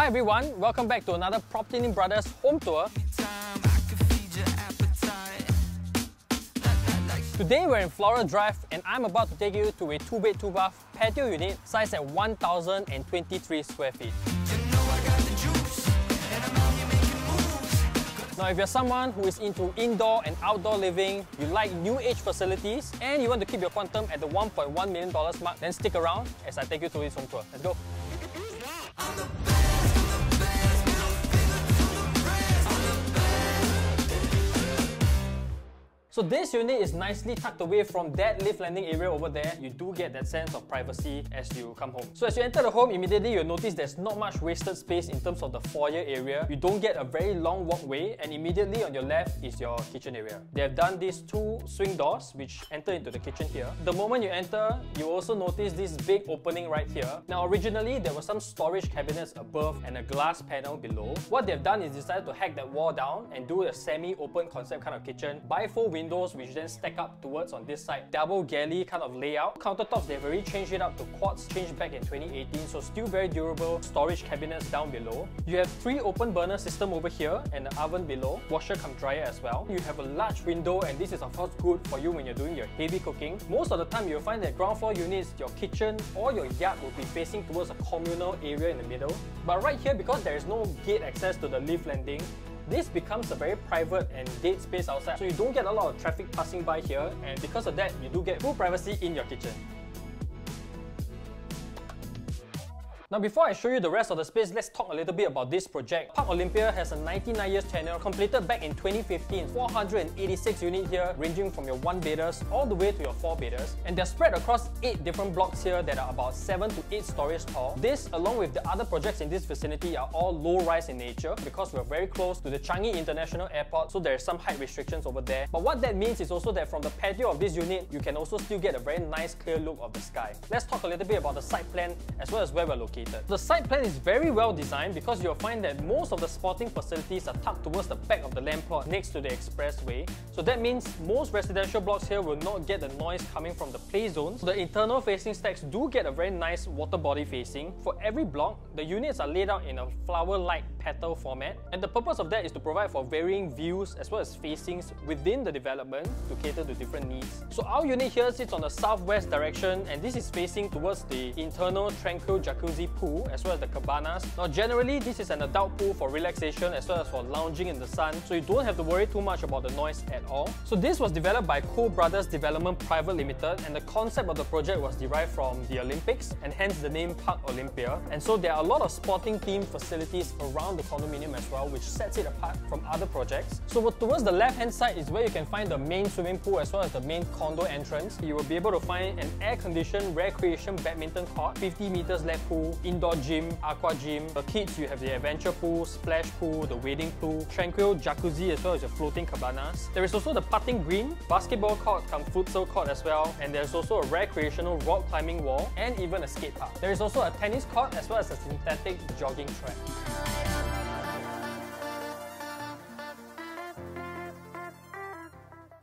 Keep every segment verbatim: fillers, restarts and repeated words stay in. Hi everyone, welcome back to another Property Lim Brothers home tour. Today we're in Flora Drive and I'm about to take you to a two bed two bath patio unit sized at one thousand twenty-three square feet. Now if you're someone who is into indoor and outdoor living, you like new age facilities and you want to keep your quantum at the one point one million dollars mark, then stick around as I take you through this home tour. Let's go! So this unit is nicely tucked away from that lift landing area over there. You do get that sense of privacy as you come home. So as you enter the home, immediately you'll notice there's not much wasted space in terms of the foyer area. You don't get a very long walkway, and immediately on your left is your kitchen area. They have done these two swing doors which enter into the kitchen here. The moment you enter, you also notice this big opening right here. Now originally, there were some storage cabinets above and a glass panel below. What they've done is decided to hack that wall down and do a semi-open concept kind of kitchen, bifold window windows which then stack up towards on this side, double galley kind of layout. Countertops, they've already changed it up to quartz, changed back in twenty eighteen, so still very durable. Storage cabinets down below. You have three open burner system over here and an oven below, washer come dryer as well. You have a large window, and this is of course good for you when you're doing your heavy cooking. Most of the time you'll find that ground floor units, your kitchen or your yard will be facing towards a communal area in the middle. But right here, because there is no gate access to the lift landing, this becomes a very private and dead space outside, so you don't get a lot of traffic passing by here, and because of that, you do get full privacy in your kitchen. Now before I show you the rest of the space, let's talk a little bit about this project. Park Olympia has a ninety-nine years tenure, completed back in twenty fifteen. four hundred eighty-six units here, ranging from your one-beders all the way to your four-beders. And they're spread across eight different blocks here that are about seven to eight stories tall. This, along with the other projects in this vicinity, are all low-rise in nature because we're very close to the Changi International Airport, so there is some height restrictions over there. But what that means is also that from the patio of this unit, you can also still get a very nice clear look of the sky. Let's talk a little bit about the site plan as well as where we're located. The site plan is very well designed because you'll find that most of the sporting facilities are tucked towards the back of the land plot next to the expressway. So that means most residential blocks here will not get the noise coming from the play zones. So the internal facing stacks do get a very nice water body facing. For every block, the units are laid out in a flower-like petal format, and the purpose of that is to provide for varying views as well as facings within the development to cater to different needs. So our unit here sits on the southwest direction, and this is facing towards the internal tranquil jacuzzi pool as well as the cabanas. Now generally this is an adult pool for relaxation as well as for lounging in the sun, so you don't have to worry too much about the noise at all. So this was developed by Cole Brothers Development Private Limited, and the concept of the project was derived from the Olympics and hence the name Park Olympia. And so there are a lot of sporting themed facilities around the condominium as well, which sets it apart from other projects. So towards the left hand side is where you can find the main swimming pool as well as the main condo entrance. You will be able to find an air-conditioned recreation badminton court, fifty meters lap pool, indoor gym, aqua gym. For kids, you have the adventure pool, splash pool, the wading pool, tranquil jacuzzi as well as your floating cabanas. There is also the putting green, basketball court, come futsal court as well, and there's also a recreational rock climbing wall and even a skate park. There is also a tennis court as well as a synthetic jogging track.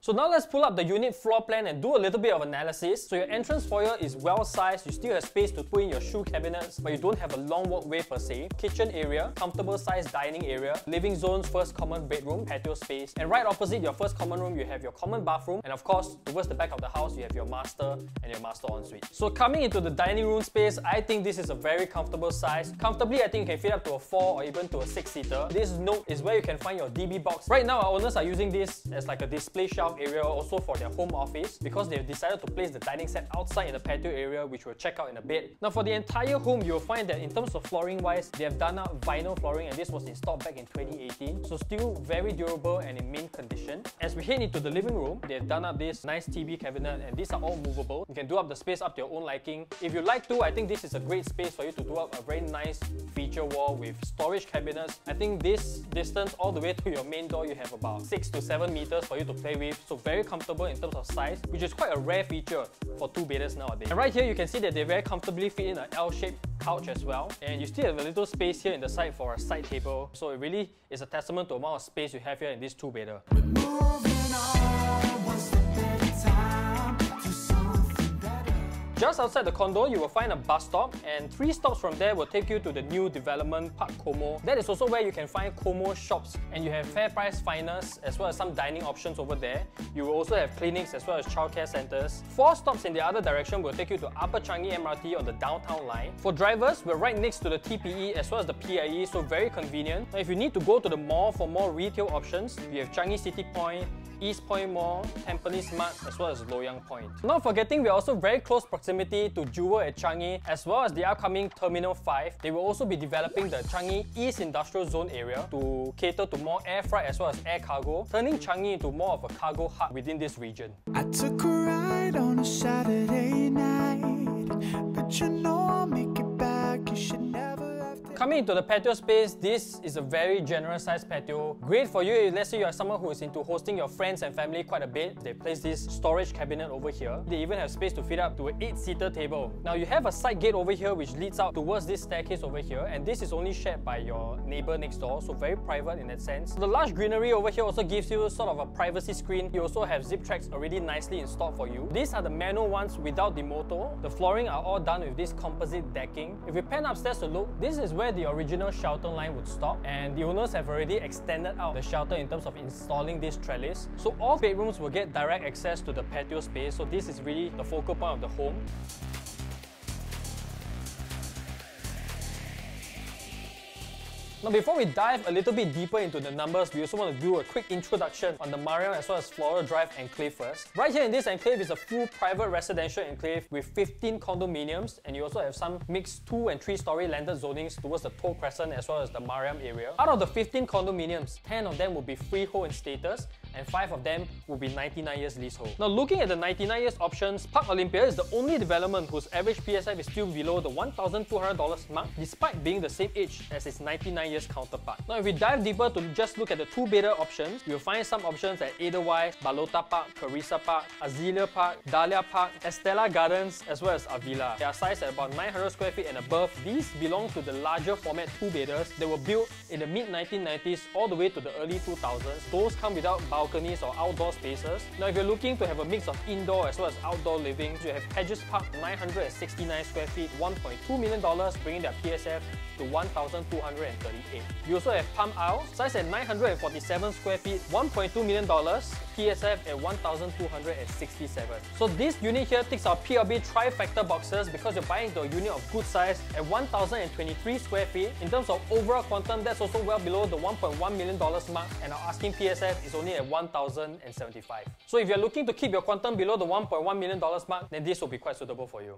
So now let's pull up the unit floor plan and do a little bit of analysis. So your entrance foyer is well sized, you still have space to put in your shoe cabinets, but you don't have a long walkway per se. Kitchen area, comfortable sized dining area, living zone's first common bedroom, patio space, and right opposite your first common room you have your common bathroom, and of course towards the back of the house you have your master and your master ensuite. So coming into the dining room space, I think this is a very comfortable size. Comfortably I think you can fit up to a four or even to a six seater. This nook is where you can find your D B box. Right now our owners are using this as like a display shelf area also for their home office because they've decided to place the dining set outside in the patio area, which we'll check out in a bit. Now for the entire home, you'll find that in terms of flooring wise, they have done out vinyl flooring, and this was installed back in twenty eighteen, so still very durable and in mint condition. As we head into the living room, they've done up this nice T V cabinet, and these are all movable. You can do up the space up to your own liking. If you like to, I think this is a great space for you to do up a very nice feature wall with storage cabinets. I think this distance all the way to your main door, you have about six to seven meters for you to play with. So very comfortable in terms of size, which is quite a rare feature for two bedrooms nowadays. And right here you can see that they very comfortably fit in an L-shaped couch as well, and you still have a little space here in the side for a side table. So it really is a testament to the amount of space you have here in this two-bedder. Just outside the condo, you will find a bus stop, and three stops from there will take you to the new development Parc Komo. That is also where you can find Komo Shoppes, and you have FairPrice Finest as well as some dining options over there. You will also have clinics as well as childcare centres. Four stops in the other direction will take you to Upper Changi M R T on the downtown line. For drivers, we're right next to the T P E as well as the P I E, so very convenient. Now, if you need to go to the mall for more retail options, you have Changi City Point, East Point Mall, Tampines Mall, as well as Loyang Point. Not forgetting, we are also very close proximity to Jewel at Changi, as well as the upcoming Terminal five. They will also be developing the Changi East Industrial Zone area to cater to more air freight as well as air cargo, turning Changi into more of a cargo hub within this region. I took a ride on a Saturday night, but you know I'll make it back, you should never. Coming into the patio space, this is a very generous sized patio. Great for you if let's say you are someone who is into hosting your friends and family quite a bit. They place this storage cabinet over here. They even have space to fit up to an eight-seater table. Now you have a side gate over here which leads out towards this staircase over here, and this is only shared by your neighbour next door, so very private in that sense. The lush greenery over here also gives you sort of a privacy screen. You also have zip tracks already nicely installed for you. These are the manual ones without the motor. The flooring are all done with this composite decking. If we pan upstairs to look, this is where the original shelter line would stop, and the owners have already extended out the shelter in terms of installing this trellis, so all bedrooms will get direct access to the patio space. So this is really the focal point of the home. Now before we dive a little bit deeper into the numbers, we also want to do a quick introduction on the Mariam as well as Flora Drive enclave first. Right here in this enclave is a full private residential enclave with fifteen condominiums, and you also have some mixed two and three storey landed zonings towards the Toad Crescent as well as the Mariam area. Out of the fifteen condominiums, ten of them will be freehold in status, and five of them will be ninety-nine years leasehold. Now looking at the ninety-nine years options, Park Olympia is the only development whose average P S F is still below the one thousand two hundred dollars mark, despite being the same age as its ninety-nine years counterpart. Now if we dive deeper to just look at the two beta options, you'll find some options at Edelweiss, Balota Park, Carissa Park, Azalea Park, Dahlia Park, Estella Gardens, as well as Avila. They are sized at about nine hundred square feet and above. These belong to the larger format two betas that were built in the mid nineteen nineties all the way to the early two thousands. Those come without balconies or outdoor spaces. Now if you're looking to have a mix of indoor as well as outdoor living, you have Hedges Park, nine hundred sixty-nine square feet, one point two million dollars, bringing their P S F to one thousand two hundred thirty-eight. You also have Palm Isle, sized at nine hundred forty-seven square feet, one point two million dollars, P S F at one thousand two hundred sixty-seven. So this unit here ticks our P L B trifecta boxes because you're buying the unit of good size at one thousand twenty-three square feet. In terms of overall quantum, that's also well below the one point one million dollars mark, and our asking P S F is only at one thousand seventy-five. So if you're looking to keep your quantum below the one point one million dollars mark, then this will be quite suitable for you.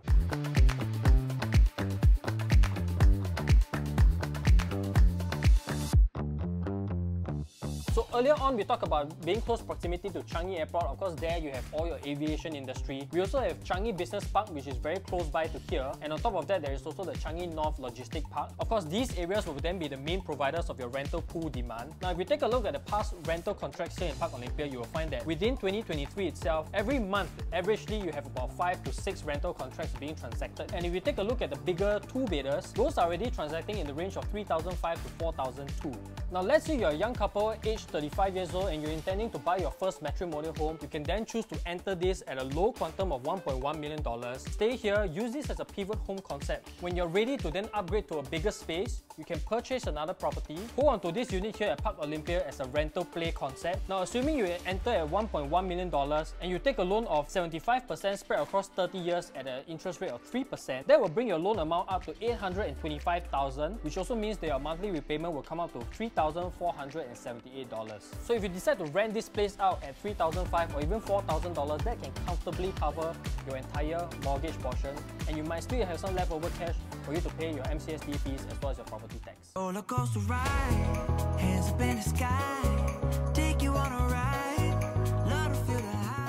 So earlier on, we talked about being close proximity to Changi Airport. Of course, there you have all your aviation industry. We also have Changi Business Park, which is very close by to here. And on top of that, there is also the Changi North Logistic Park. Of course, these areas will then be the main providers of your rental pool demand. Now, if you take a look at the past rental contracts here in Park Olympia, you will find that within twenty twenty-three itself, every month, averagely, you have about five to six rental contracts being transacted. And if you take a look at the bigger two beders, those are already transacting in the range of three thousand five to four thousand two. Now, let's say you're a young couple, age thirty-five years old, and you're intending to buy your first matrimonial home, you can then choose to enter this at a low quantum of one point one million dollars. Stay here, use this as a pivot home concept. When you're ready to then upgrade to a bigger space, you can purchase another property, hold on to this unit here at Park Olympia as a rental play concept. Now, assuming you enter at one point one million dollars and you take a loan of seventy-five percent spread across thirty years at an interest rate of three percent, that will bring your loan amount up to eight hundred twenty-five thousand dollars, which also means that your monthly repayment will come up to three thousand four hundred seventy-eight dollars. So if you decide to rent this place out at three thousand five hundred dollars or even four thousand dollars, that can comfortably cover your entire mortgage portion, and you might still have some leftover cash for you to pay your M C S T fees as well as your property tax. Roller coaster ride, hands up in the sky, take you on a ride, love to feel the high.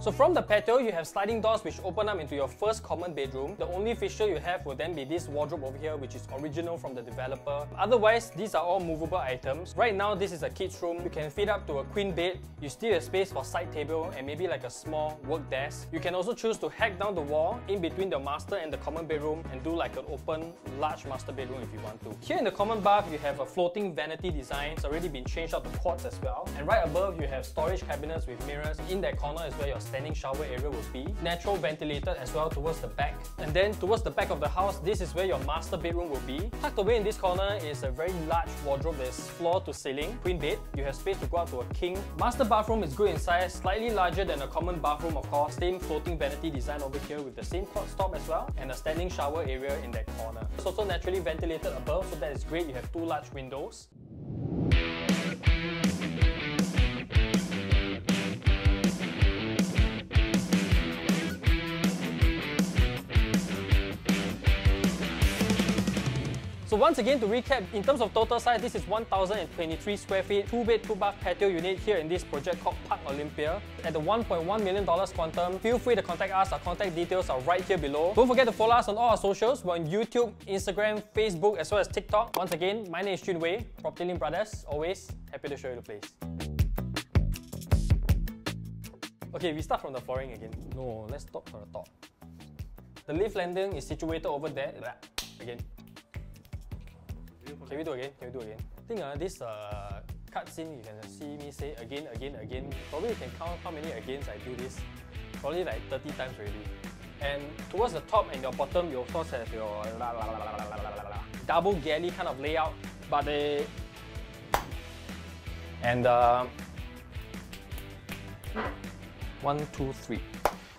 So from the patio, you have sliding doors which open up into your first common bedroom. The only fixture you have will then be this wardrobe over here, which is original from the developer. Otherwise, these are all movable items. Right now, this is a kid's room. You can fit up to a queen bed. You still have space for side table and maybe like a small work desk. You can also choose to hack down the wall in between the master and the common bedroom and do like an open, large master bedroom if you want to. Here in the common bath, you have a floating vanity design. It's already been changed out to quartz as well. And right above, you have storage cabinets with mirrors. In that corner is where your stand standing shower area will be. Natural ventilated as well towards the back. And then towards the back of the house, this is where your master bedroom will be. Tucked away in this corner is a very large wardrobe that is floor to ceiling. Queen bed, you have space to go up to a king. Master bathroom is good in size, slightly larger than a common bathroom of course. Same floating vanity design over here with the same clock stop as well. And a standing shower area in that corner. It's also naturally ventilated above, so that is great. You have two large windows. So once again, to recap, in terms of total size, this is one thousand twenty-three square feet, two bed, two bath patio unit here in this project called Park Olympia. At the one point one million dollars quantum, feel free to contact us. Our contact details are right here below. Don't forget to follow us on all our socials. We're on YouTube, Instagram, Facebook, as well as TikTok. Once again, my name is Jun Wei, Property Lim Brothers. Always happy to show you the place. Okay, we start from the flooring again. No, let's start from the top. The lift landing is situated over there. Again. Can we do again? Can we do again? I think uh, this uh, cut scene, you can see me say again, again, again. Probably you can count how many agains I do this. Probably like thirty times already. And towards the top and your bottom, you of course have your double galley kind of layout. But they... And... Uh, one, two, three.